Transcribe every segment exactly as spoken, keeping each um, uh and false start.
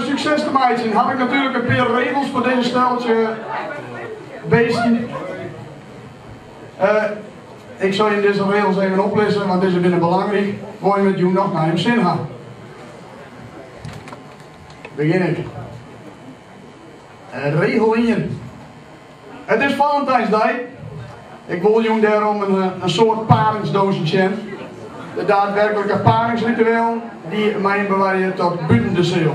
uh, succes ermee te zien, had ik natuurlijk een paar regels voor deze steltje beesten. Uh, ik zal je deze regels even oplezen, want deze zijn belangrijk. Word je met jou nog naar hem zin gaan. Begin ik. Uh, regel één. Het is Valentijnsdag. Ik wil jullie daarom een, een soort paringsdoosje. De daadwerkelijke paringsritueel die mij bewaart tot buiten de ziel.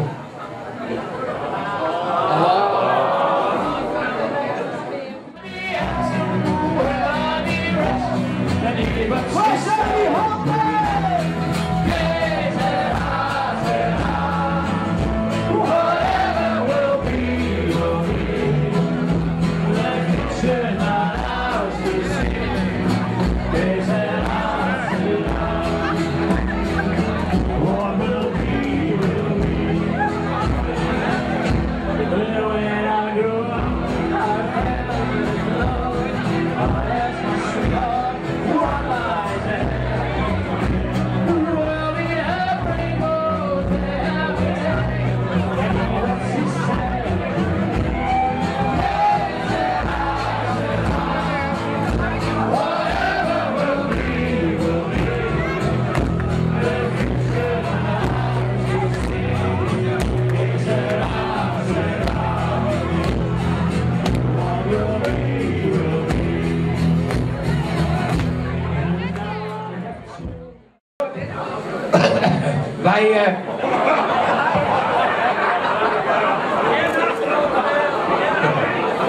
Wij, uh...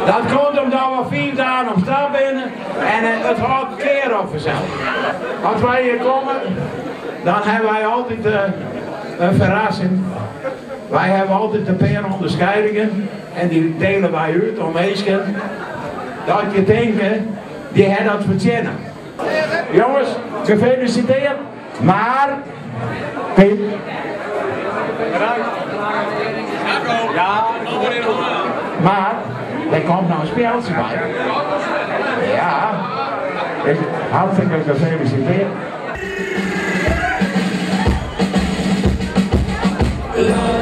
dat komt omdat we vier dagen op straat binnen en uh, het houdt keer op vanzelf. Als wij hier komen, dan hebben wij altijd uh, een verrassing. Wij hebben altijd een paar onderscheidingen en die delen wij uit om mensen dat je denkt, die hebben dat verdienen. Jongens, gefeliciteerd, maar... Piet. Ja, maar er komt nou een speeltje bij. Ja, ik hartelijk gefeliciteerd. Ja.